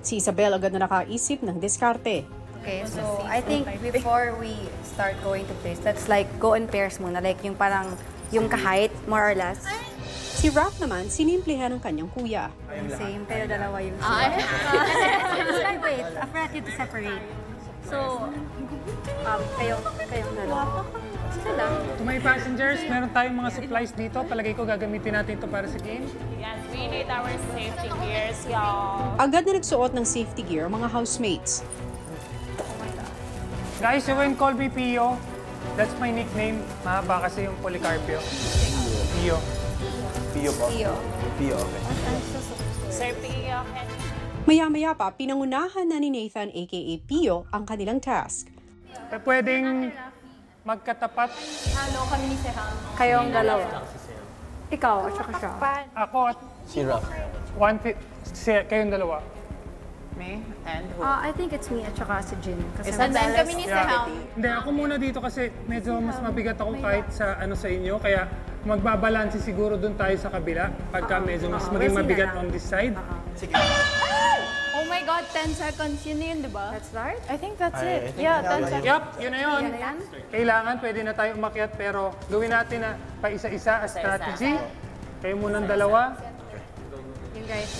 Si Isabel agad na nakaisip ng diskarte. Okay, so I think before we start going to place, let's like go in pairs muna. Like yung parang yung kahit, more or less. Si Ralph naman, sinimplihan ng kanyang kuya. Same, pero dalawa yung kuya. Wait, afraid you to separate. So, kayong dalawa. Sige lang. To my passengers, meron tayong mga supplies dito. Palagay ko gagamitin natin ito para sa game. Yes, we need our safety gears, y'all. Agad na nagsuot ng safety gear mga housemates. Oh my God. Guys, you can call me Pio. That's my nickname. Mahaba kasi yung Polycarpio. Pio. Pio po. Pio. Pio, okay. Sir Pio, okay. Maya-maya pa, pinangunahan na ni Nathan aka Pio ang kanilang task. Pwedeng magkatapat. Ano kami ni Sarah? Kayong dalawa. Ikaw at saka siya. Ako at si Ralph. Kayong dalawa. Me and who? I think it's me at saka si Jean. And then kami ni Sarah. Hindi, ako muna dito kasi medyo mas mabigat ako kahit sa ano sa inyo. Kaya magbabalansi siguro dun tayo sa kabila. Pagka medyo mas maging mabigat on this side. Sige. Oh my God, 10 seconds. Yun na yun, di ba? That's right? I think that's it. Yeah, 10 seconds. Yup, yun na yun. Kailangan, pwede na tayo umakyat, pero gawin natin na pa isa-isa as strategy. Kayo munang dalawa. You guys.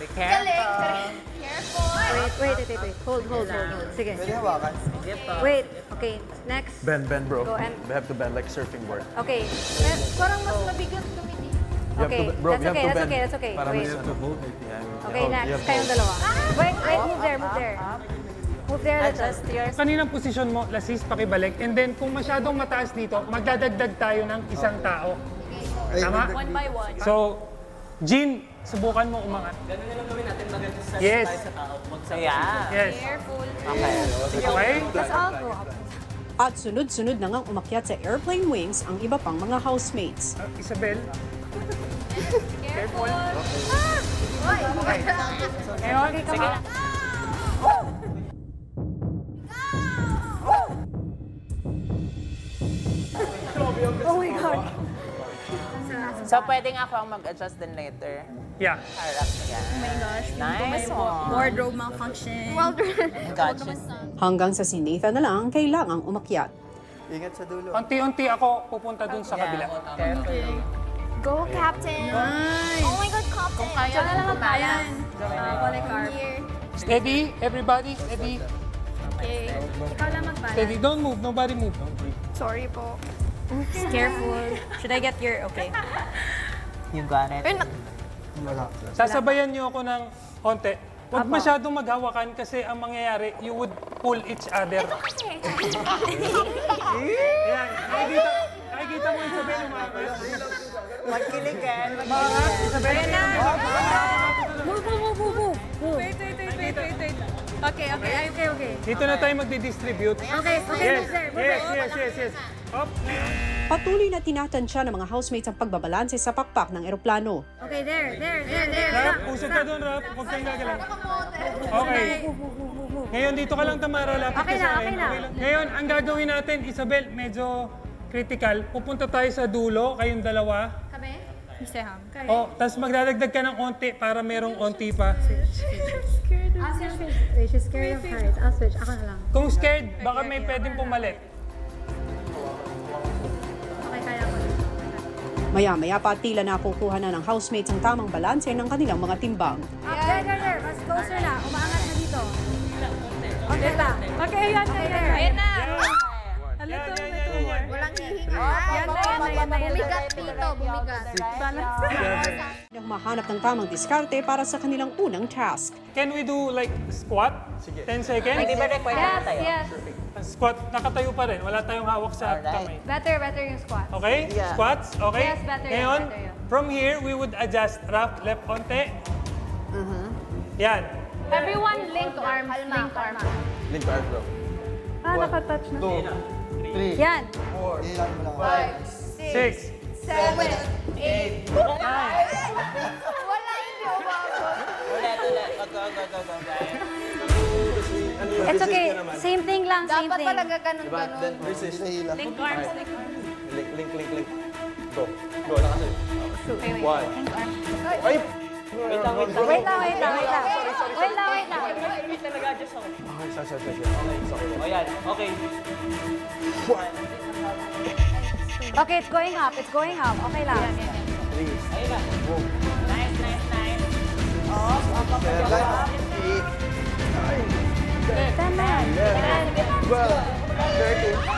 Be careful. Careful. Wait. Hold. Sige. Pwede hawakan. Wait, okay. Next. Bend, bro. We have to bend like surfing board. Okay. Parang mas mabigat kami. Okay, that's okay. Okay, next. Kayong dalawa. Wait, move there. Move there, adjust yours. Kaninang position mo, lasis, pakibalik. And then, kung masyadong mataas dito, magdadagdag tayo ng isang tao. Tama? One by one. So, Jean, subukan mo umangat. Ganun na lang gawin natin, mag-adjust tayo sa tao. Yes. Careful. Okay. Let's all go up. At sunod-sunod na ngang umakyat sa airplane wings ang iba pang mga housemates. Isabel, careful. Okay, come on. Oh my God. So, pwedeng ako ang mag-adjust din later? Yeah. Oh my gosh. Nice. Wardrobe malfunction. Gotcha. Hanggang sa si Nathan na lang kailangang umakyat. Ingat sa dulo. Unti-unti ako pupunta dun sa kabila. Careful. Go, Captain! Nice. Oh my God, Captain! Diyan na lang ang bayan. Steady, everybody, steady. Okay. Ikaw lang magbalan. Steady, don't move. Nobody move. Sorry po. Careful. Should I get your... Okay. You got it. Sasabayan niyo ako ng konti. Huwag masyadong maghawakan kasi ang mangyayari, you would pull each other. Ito kasi. Ayan. Nakikita mo yung sabihin ng mga kapatid. Wait. Okay. Dito na tayo magdi-distribute. Okay, yes. Up. Patuloy na tinatansya ng mga housemates ang pagbabalanse sa pakpak ng eroplano. Okay, there. Rap, usog ka doon, Rap. Huwag kang gagalaw. Okay. Ngayon, dito ka lang, Tamara. Lapit ka sa akin. Ngayon, ang gagawin natin, Isabel, medyo critical. Pupunta tayo sa dulo, kayong dalawa. Oh, tapos magdadagdag ka ng onti para merong onti pa. She's scared of heights. I'll switch. Ako na lang. Kung scared, baka may pwedeng pumalit. Okay, kaya ko. Maya-maya pa, tila nakukuha na ng housemates ang tamang balanse ng kanilang mga timbang. There. Mas closer na. Umaangat na dito. Okay ba? Okay, yan. A little more. Walang hihinga. Bumigat dito. Mahanap ng tamang diskarte para sa kanilang unang task. Can we do like squat? Sige. 10 seconds? Yes. Squat, nakatayo pa rin. Wala tayong hawak sa kamay. Better yung squat. Okay? Squats, okay? Yes, better yun. Ngayon, from here, we would adjust. Wrap left konti. Yan. Everyone, link arm. Bro. Nakatouch na. 2, 3, 4, 5, 6, 7, 8, 9. Wala hindi umawa. Ulit. It's okay. Same thing lang, same thing. Dapat talaga ganun. Link arms. Link. Go. Go. Why? Link arms. Wait lang. Wait talaga, just hold. Okay, sorry. O yan, okay. Okay, it's going up. Okay lang. Please. Ayun na. Nice. Oo, okay. 10 minutes. 30.